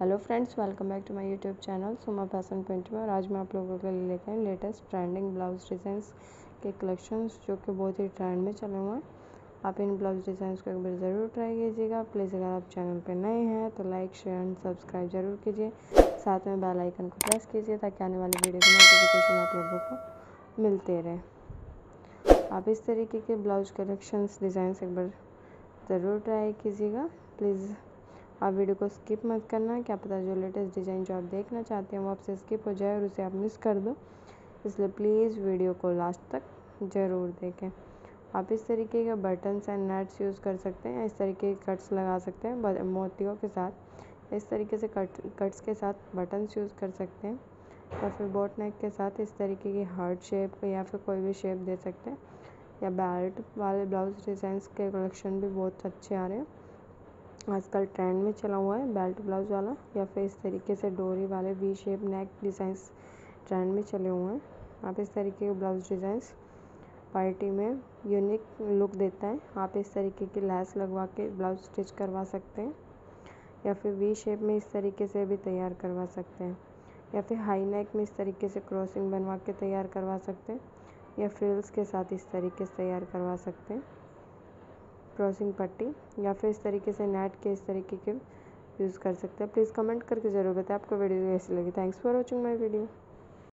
Hello friends, welcome back to my YouTube channel Suma fashion point में। और आज मैं आप लोगों के लिए लेकर आई लेटेस्ट ट्रेंडिंग ब्लाउज डिज़ाइंस के कलेक्शंस जो कि बहुत ही ट्रेंड में चले हुए हैं। आप इन ब्लाउज डिज़ाइंस को एक बार ज़रूर ट्राई कीजिएगा। प्लीज़ अगर आप चैनल पर नए हैं तो लाइक, शेयर एंड सब्सक्राइब ज़रूर कीजिए। साथ में बेल आइकन को प्रेस कीजिए ताकि आने वाली वीडियो की नोटिफिकेशन आप लोगों को मिलते रहे। आप इस तरीके के ब्लाउज कलेक्शंस डिज़ाइंस एक बार ज़रूर ट्राई कीजिएगा। प्लीज़ आप वीडियो को स्किप मत करना, क्या पता जो लेटेस्ट डिज़ाइन जो आप देखना चाहते हैं वो आपसे स्किप हो जाए और उसे आप मिस कर दो, इसलिए प्लीज़ वीडियो को लास्ट तक ज़रूर देखें। आप इस तरीके के बटन्स एंड नट्स यूज़ कर सकते हैं, इस तरीके के कट्स लगा सकते हैं मोतियों के साथ, इस तरीके से कट्स के साथ बटन्स यूज़ कर सकते हैं, या फिर बोट नेक के साथ इस तरीके की हार्ट शेप या फिर कोई भी शेप दे सकते हैं। या बेल्ट वाले ब्लाउज डिज़ाइंस के कलेक्शन भी बहुत अच्छे आ रहे हैं, आजकल ट्रेंड में चला हुआ है बेल्ट ब्लाउज वाला, या फिर इस तरीके से डोरी वाले V shape neck designs trend में चले हुए हैं। आप इस तरीके के ब्लाउज डिज़ाइंस पार्टी में यूनिक लुक देता है। आप इस तरीके की लैस लगवा के ब्लाउज स्टिच करवा सकते हैं, या फिर वी शेप में इस तरीके से भी तैयार करवा सकते हैं, या फिर हाई नेक में इस तरीके से क्रॉसिंग बनवा के तैयार करवा सकते हैं, या फ्रिल्स के साथ इस तरीके से तैयार करवा सकते हैं क्रॉसिंग पट्टी, या फिर इस तरीके से नेट के इस तरीके के यूज़ कर सकते हैं। प्लीज़ कमेंट करके ज़रूर बताएं आपको वीडियो कैसी लगी। Thanks for watching my video.